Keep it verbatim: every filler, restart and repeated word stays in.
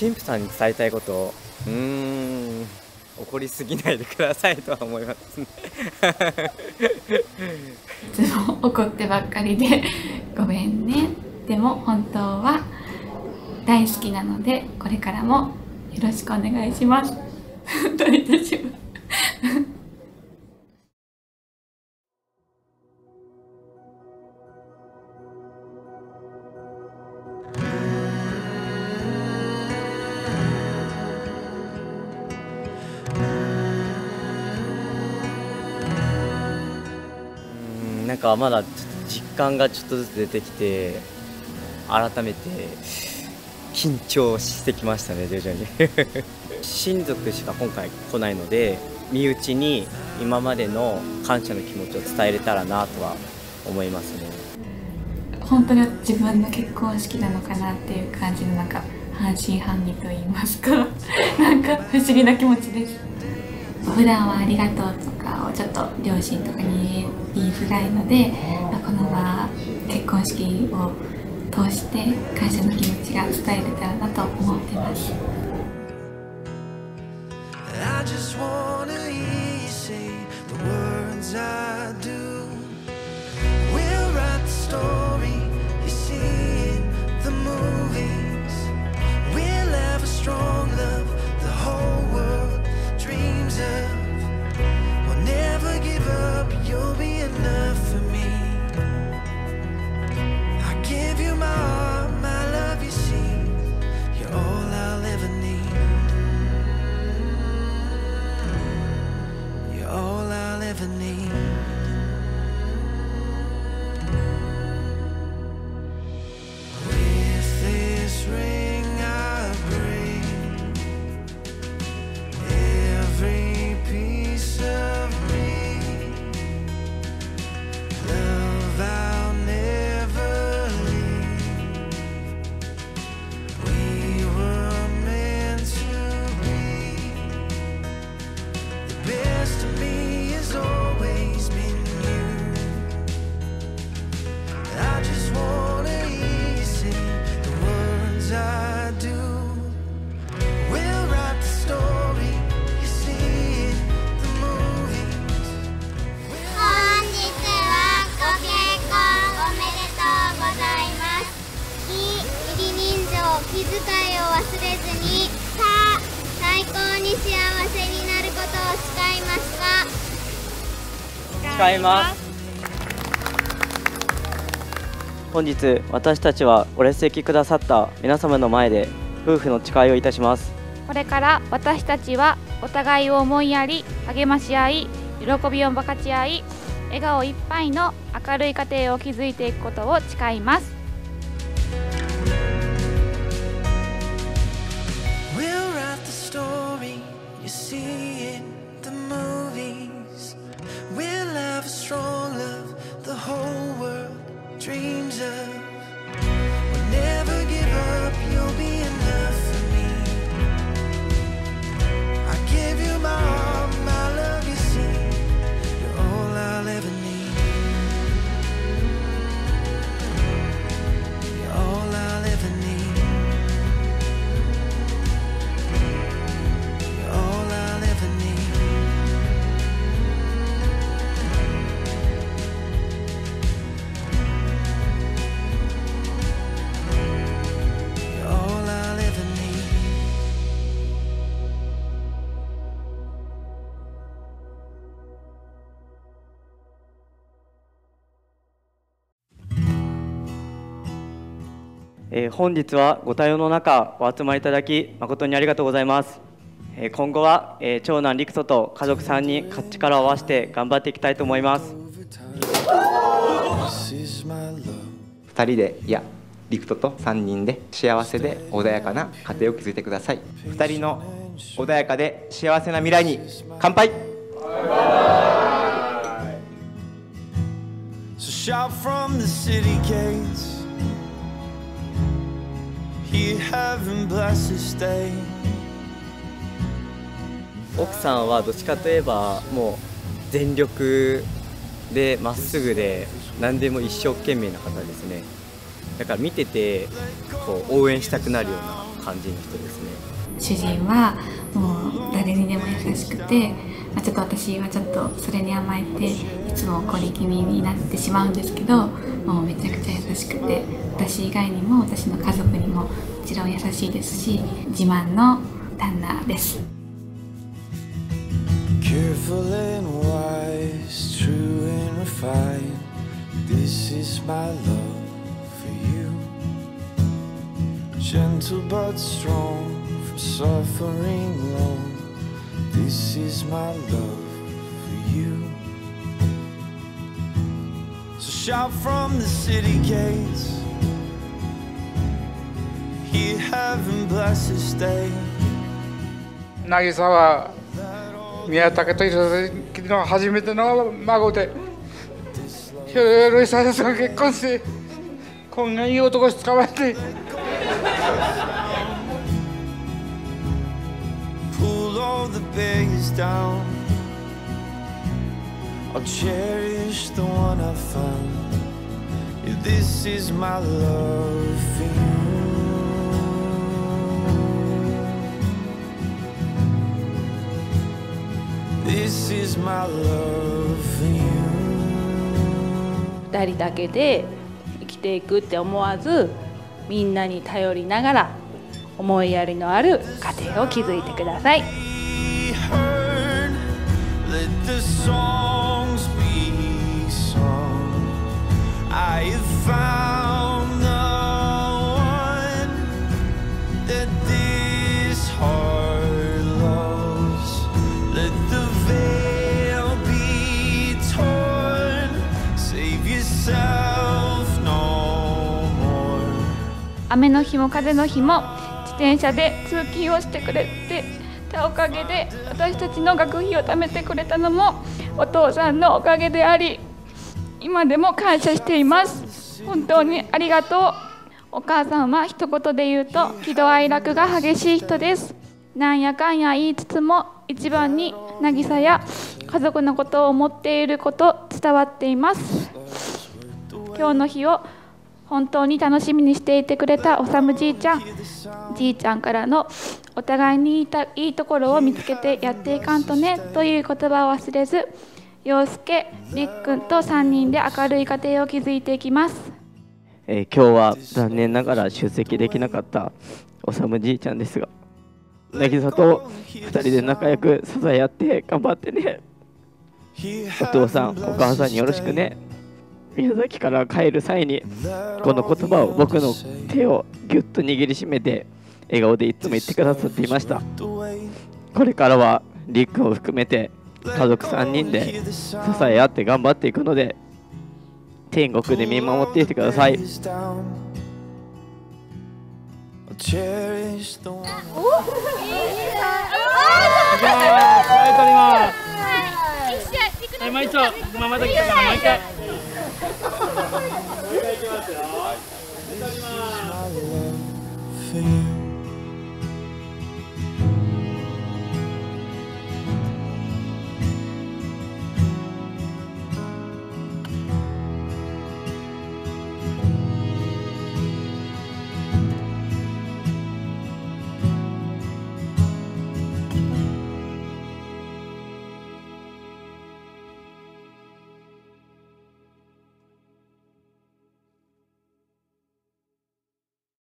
神父さんに伝えたいことを、うーん、怒りすぎないでくださいとは思いますね。いつも怒ってばっかりでごめんね。でも本当は大好きなので、これからもよろしくお願いします。どういたします。なんかまだちょっと実感がちょっとずつ出てきて、改めて緊張してきましたね、徐々に。親族しか今回来ないので、身内に今までの感謝の気持ちを伝えれたらなとは思いますね。本当に自分の結婚式なのかなっていう感じの、なんか半信半疑と言いますか、なんか不思議な気持ちです。普段はありがとうとかをちょっと両親とかに言いづらいので、この場結婚式を通して感謝の気持ちが伝えれたらなと思ってます。気遣いを忘れずに、さあ最高に幸せになることを誓いますか。誓います。本日私たちはお列席くださった皆様の前で夫婦の誓いをいたします。これから私たちはお互いを思いやり、励まし合い、喜びを分かち合い、笑顔いっぱいの明るい家庭を築いていくことを誓います。本日はご対応の中お集まりいただき誠にありがとうございます。今後は長男陸斗と家族さんにん力を合わせて頑張っていきたいと思います。ふたりで、いや陸斗とさんにんで幸せで穏やかな家庭を築いてください。ふたりの穏やかで幸せな未来に乾杯。奥さんはどっちかといえばもう全力でまっすぐで何でも一生懸命な方ですね。だから見ててこう応援したくなるような感じの人ですね。主人はもう誰にでも優しくて、まあ、ちょっと私はちょっとそれに甘えていつも怒り気味になってしまうんですけど、もうめちゃくちゃ優しくて、私以外にも私の家族にももちろん優しいですし、自慢の旦那です。Gentle but strong, from suffering long, this is my love for you. So shout from the city gates, hear heaven bless this day. 渚は宮武と弘之の初めての孫で、弘之さんが結婚してこんないい男捕まえて。Pull all the bags down. I'll cherish the one I found. Yeah, this is my love for you. This is my love for you. 二人だけで生きていくって思わず、みんなに頼りながら思いやりのある家庭を築いてください。雨の日も風の日も自転車で通勤をしてくれてたおかげで、私たちの学費を貯めてくれたのもお父さんのおかげであり、今でも感謝しています。本当にありがとう。お母さんは一言で言うと喜怒哀楽が激しい人です。なんやかんや言いつつも、一番に渚や家族のことを思っていること伝わっています。今日の日を本当に楽しみにしていてくれたおさむじいちゃん、じいちゃんからのお互いにいたいいところを見つけてやっていかんとねという言葉を忘れず、陽介、りっくんとさんにんで明るい家庭を築いていきます。えー、今日は残念ながら出席できなかったおさむじいちゃんですが、渚とふたりで仲良く支え合って頑張ってね。お父さん、お母さんによろしくね。宮崎から帰る際にこの言葉を、僕の手をぎゅっと握りしめて笑顔でいつも言ってくださっていました。これからはりっくんを含めて家族さんにんで支え合って頑張っていくので、天国で見守っていてください。Thank you.